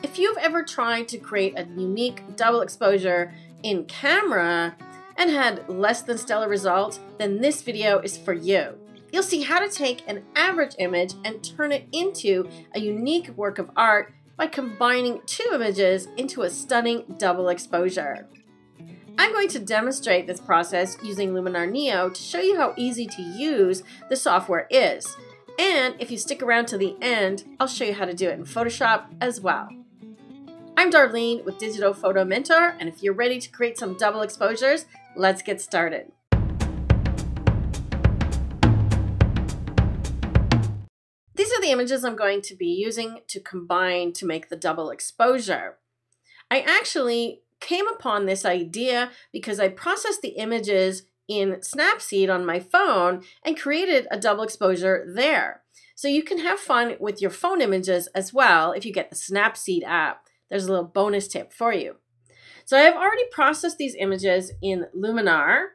If you've ever tried to create a unique double exposure in camera and had less than stellar results, then this video is for you. You'll see how to take an average image and turn it into a unique work of art by combining two images into a stunning double exposure. I'm going to demonstrate this process using Luminar Neo to show you how easy to use the software is. And if you stick around to the end, I'll show you how to do it in Photoshop as well. I'm Darlene with Digital Photo Mentor, and if you're ready to create some double exposures, let's get started. These are the images I'm going to be using to combine to make the double exposure. I actually came upon this idea because I processed the images in Snapseed on my phone and created a double exposure there. So you can have fun with your phone images as well if you get the Snapseed app. There's a little bonus tip for you. So I have already processed these images in Luminar.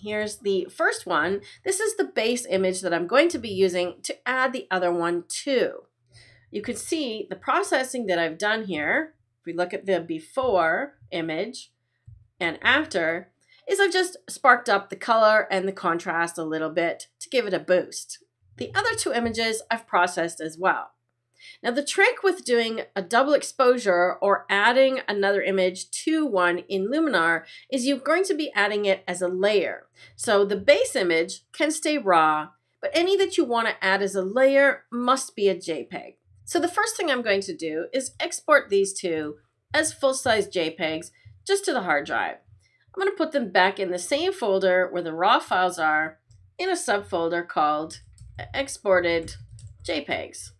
Here's the first one. This is the base image that I'm going to be using to add the other one to. You can see the processing that I've done here. If we look at the before image and after, is I've just sparked up the color and the contrast a little bit to give it a boost. The other two images I've processed as well. Now the trick with doing a double exposure or adding another image to one in Luminar is you're going to be adding it as a layer. So the base image can stay raw, but any that you want to add as a layer must be a JPEG. So the first thing I'm going to do is export these two as full-size JPEGs just to the hard drive. I'm going to put them back in the same folder where the raw files are in a subfolder called Exported JPEGs,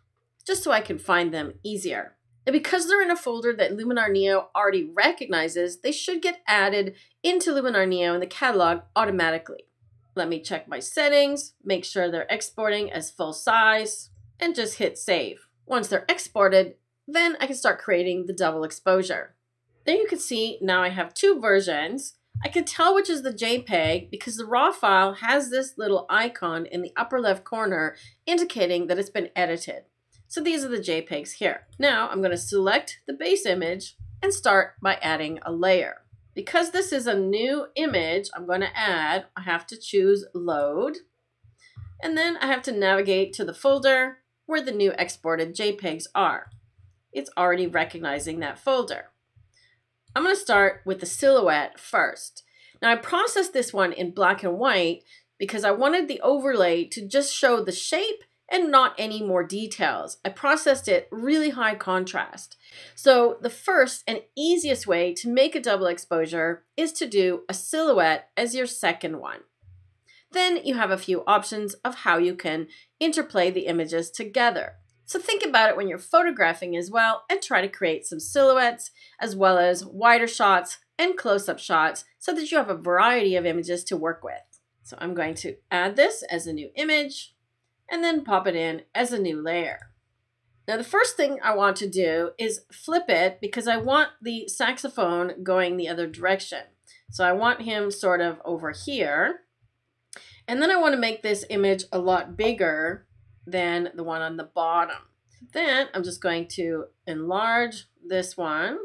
just so I can find them easier. And because they're in a folder that Luminar Neo already recognizes, they should get added into Luminar Neo in the catalog automatically. Let me check my settings, make sure they're exporting as full size, and just hit save. Once they're exported, then I can start creating the double exposure. There you can see now I have two versions. I can tell which is the JPEG because the raw file has this little icon in the upper left corner indicating that it's been edited. So these are the JPEGs here. Now I'm going to select the base image and start by adding a layer. Because this is a new image I'm going to add, I have to choose load, and then I have to navigate to the folder where the new exported JPEGs are. It's already recognizing that folder. I'm going to start with the silhouette first. Now I processed this one in black and white because I wanted the overlay to just show the shape and not any more details. I processed it really high contrast. So the first and easiest way to make a double exposure is to do a silhouette as your second one. Then you have a few options of how you can interplay the images together. So think about it when you're photographing as well and try to create some silhouettes as well as wider shots and close-up shots so that you have a variety of images to work with. So I'm going to add this as a new image and then pop it in as a new layer. Now the first thing I want to do is flip it because I want the saxophone going the other direction. So I want him sort of over here. And then I want to make this image a lot bigger than the one on the bottom. Then I'm just going to enlarge this one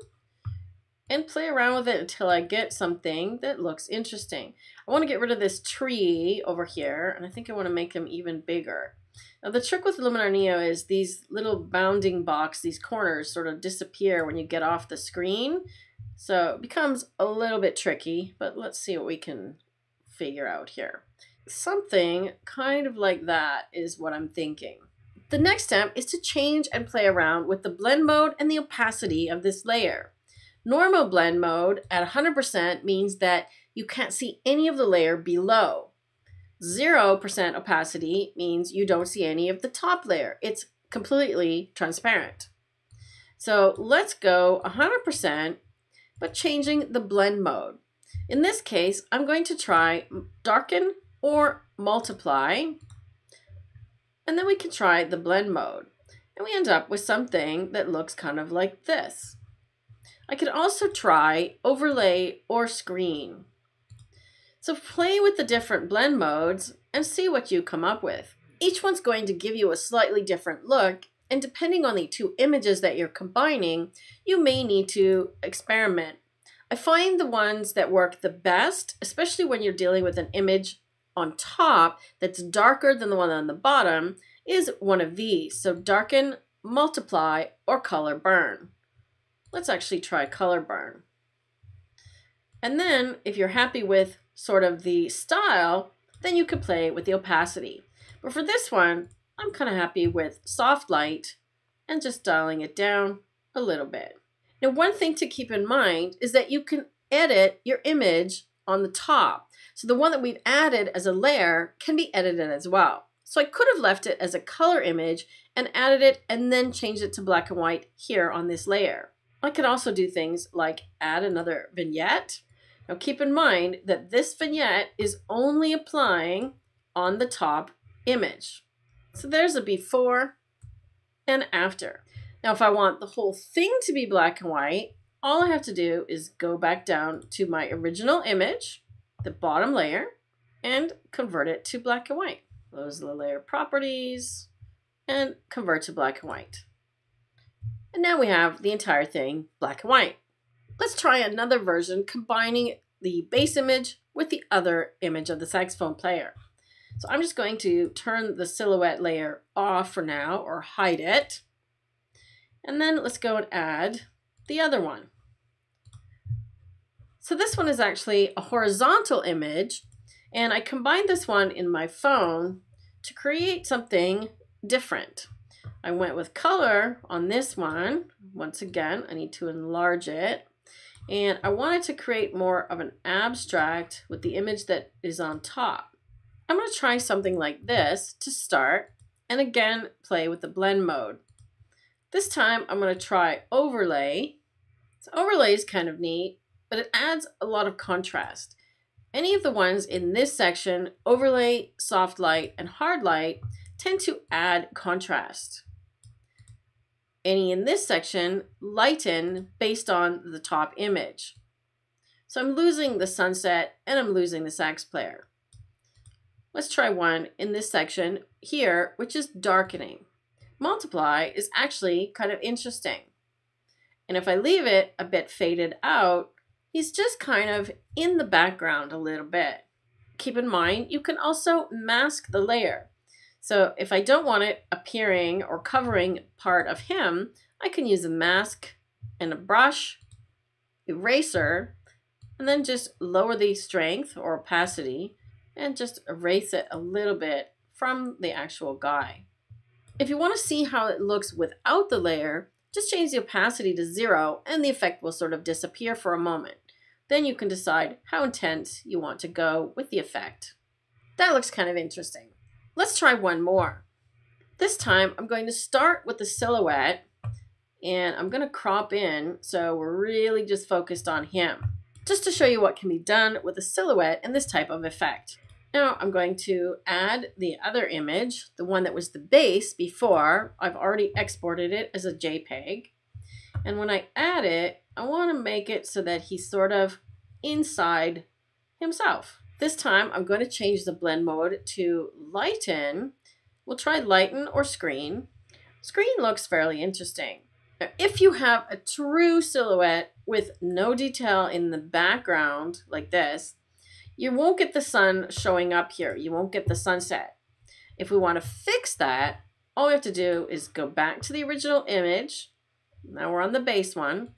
and play around with it until I get something that looks interesting. I want to get rid of this tree over here, and I think I want to make them even bigger. Now the trick with Luminar Neo is these little bounding box, these corners sort of disappear when you get off the screen. So it becomes a little bit tricky, but let's see what we can figure out here. Something kind of like that is what I'm thinking. The next step is to change and play around with the blend mode and the opacity of this layer. Normal blend mode at 100% means that you can't see any of the layer below. 0% opacity means you don't see any of the top layer. It's completely transparent. So let's go 100%, but changing the blend mode. In this case, I'm going to try darken or multiply, and then we can try the blend mode. And we end up with something that looks kind of like this. I could also try overlay or screen. So play with the different blend modes and see what you come up with. Each one's going to give you a slightly different look, And depending on the two images that you're combining, you may need to experiment. I find the ones that work the best, especially when you're dealing with an image on top that's darker than the one on the bottom, is one of these. So darken, multiply, or color burn. Let's actually try color burn. And then if you're happy with sort of the style, then you could play with the opacity. But for this one, I'm kind of happy with soft light and just dialing it down a little bit. Now, one thing to keep in mind is that you can edit your image on the top. So the one that we've added as a layer can be edited as well. So I could have left it as a color image and added it and then changed it to black and white here on this layer. I could also do things like add another vignette. Now keep in mind that this vignette is only applying on the top image. So there's a before and after. Now, if I want the whole thing to be black and white, all I have to do is go back down to my original image, the bottom layer, and convert it to black and white. Close the layer properties and convert to black and white. And now we have the entire thing black and white. Let's try another version combining the base image with the other image of the saxophone player. So I'm just going to turn the silhouette layer off for now, or hide it. And then let's go and add the other one. So this one is actually a horizontal image, and I combined this one in my phone to create something different. I went with color on this one. Once again, I need to enlarge it. And I wanted to create more of an abstract with the image that is on top. I'm going to try something like this to start, and again play with the blend mode. This time I'm going to try overlay. So overlay is kind of neat, but it adds a lot of contrast. Any of the ones in this section, overlay, soft light, and hard light, tend to add contrast. Any in this section lighten based on the top image. So I'm losing the sunset and I'm losing the sax player. Let's try one in this section here, which is darkening. Multiply is actually kind of interesting. And if I leave it a bit faded out, he's just kind of in the background a little bit. Keep in mind, you can also mask the layer. So if I don't want it appearing or covering part of him, I can use a mask and a brush, eraser, and then just lower the strength or opacity and just erase it a little bit from the actual guy. If you want to see how it looks without the layer, just change the opacity to 0 and the effect will sort of disappear for a moment. Then you can decide how intense you want to go with the effect. That looks kind of interesting. Let's try one more. This time I'm going to start with the silhouette and I'm going to crop in so we're really just focused on him, just to show you what can be done with a silhouette and this type of effect. Now I'm going to add the other image, the one that was the base before. I've already exported it as a JPEG. And when I add it, I want to make it so that he's sort of inside himself. This time I'm going to change the blend mode to lighten. We'll try lighten or screen. Screen looks fairly interesting. Now, if you have a true silhouette with no detail in the background like this, you won't get the sun showing up here. You won't get the sunset. If we want to fix that, all we have to do is go back to the original image. Now we're on the base one,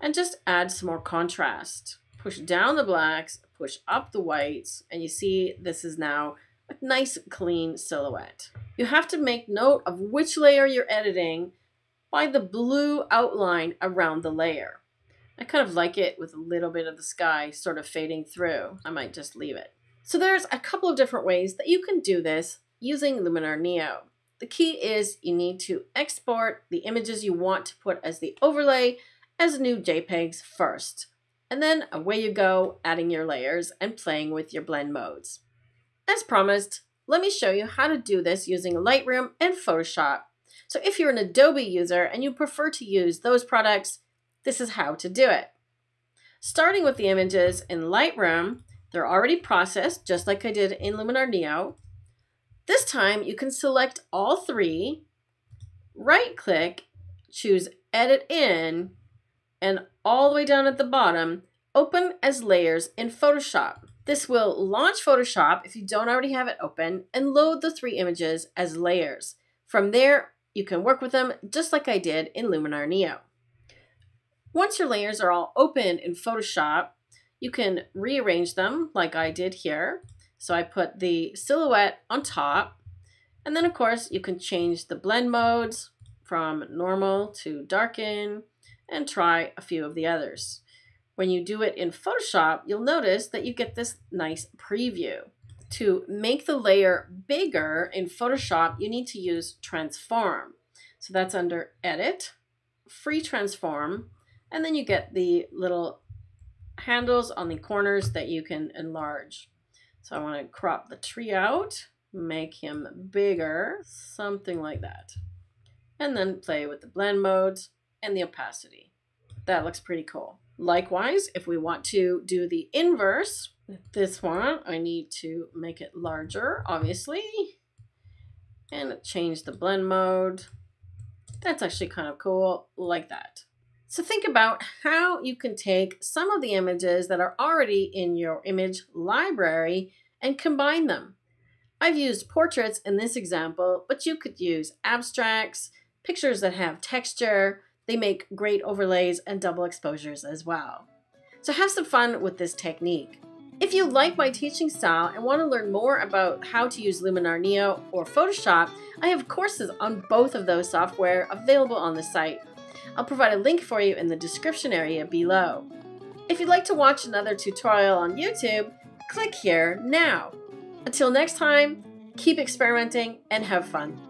and just add some more contrast. Push down the blacks, push up the whites, and you see this is now a nice clean silhouette. You have to make note of which layer you're editing by the blue outline around the layer. I kind of like it with a little bit of the sky sort of fading through. I might just leave it. So there's a couple of different ways that you can do this using Luminar Neo. The key is you need to export the images you want to put as the overlay as new JPEGs first. And then away you go, adding your layers and playing with your blend modes. As promised, let me show you how to do this using Lightroom and Photoshop. So if you're an Adobe user and you prefer to use those products, this is how to do it. Starting with the images in Lightroom, they're already processed just like I did in Luminar Neo. This time you can select all three, right click, choose Edit In, and all the way down at the bottom, Open as Layers in Photoshop. This will launch Photoshop if you don't already have it open and load the three images as layers. From there, you can work with them just like I did in Luminar Neo. Once your layers are all open in Photoshop, you can rearrange them like I did here. So I put the silhouette on top, and then of course you can change the blend modes from normal to darken and try a few of the others. When you do it in Photoshop, you'll notice that you get this nice preview. To make the layer bigger in Photoshop, you need to use Transform. So that's under Edit, Free Transform, and then you get the little handles on the corners that you can enlarge. So I want to crop the tree out, make him bigger, something like that. And then play with the blend modes and the opacity. That looks pretty cool. Likewise, if we want to do the inverse, this one, I need to make it larger, obviously, and change the blend mode. That's actually kind of cool, like that. So think about how you can take some of the images that are already in your image library and combine them. I've used portraits in this example, but you could use abstracts, pictures that have texture. They make great overlays and double exposures as well. So have some fun with this technique. If you like my teaching style and want to learn more about how to use Luminar Neo or Photoshop, I have courses on both of those software available on the site. I'll provide a link for you in the description area below. If you'd like to watch another tutorial on YouTube, click here now. Until next time, keep experimenting and have fun.